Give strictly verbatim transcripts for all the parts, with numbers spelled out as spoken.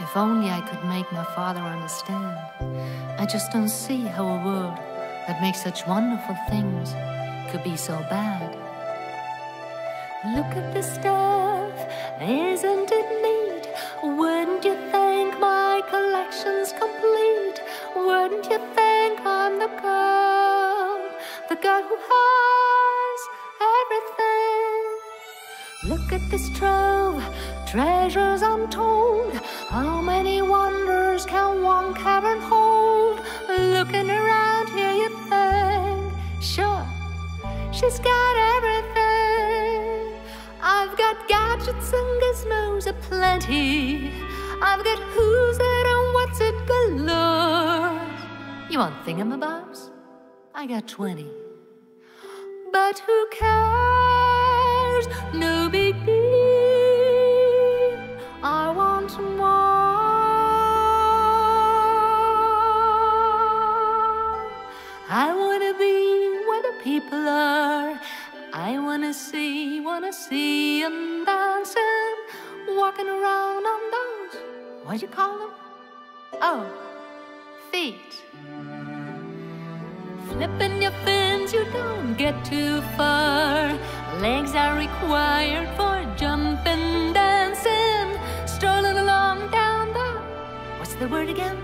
If only I could make my father understand. I just don't see how a world that makes such wonderful things could be so bad. Look at this stuff, isn't it neat? Wouldn't you think my collection's complete? Wouldn't you think I'm the girl, the girl who has everything? Look at this trove, treasures untold. How many wonders can one cavern hold? Looking around here you think, sure, she's got everything. I've got gadgets and gizmos aplenty. I've got who's it and what's it galore. You want thingamabobs? I got twenty. But who cares? No big deal. I want more. I wanna be where the people are. I wanna see, wanna see them dancing, walking around on those, what'd you call them? Oh, feet. Flipping your fins, you don't get too far. Legs are required for jumping, dancing, strolling along down the, what's the word again?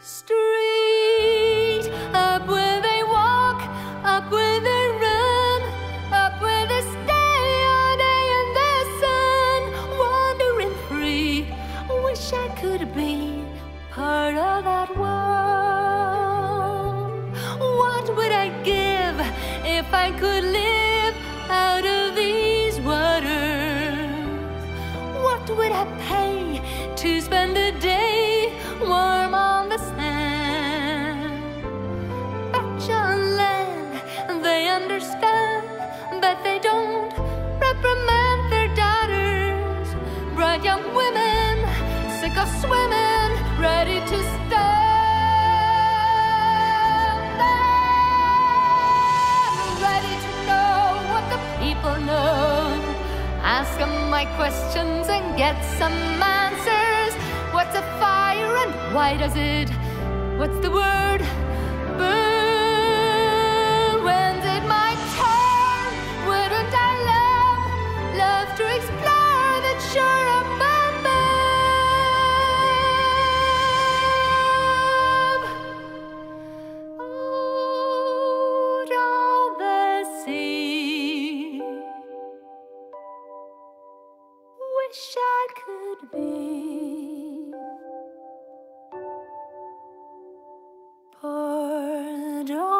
Street. Up where they walk, up where they run, up where they stay all day in the sun, wandering free. Wish I could be part of that world. What would I give if I could live out of these waters? What would I pay to spend a day warm on the sand? Back on land, they understand, but they don't reprimand their daughters. Bright young women, sick of swimming, ready to stand there, ready to know what the people know. Ask them my questions and get some answers. What's a fire and why does it? What's the word? Burn. When's it my turn? Wouldn't I love, love to explore that shore above? Out on the sea. Wish I could be. Or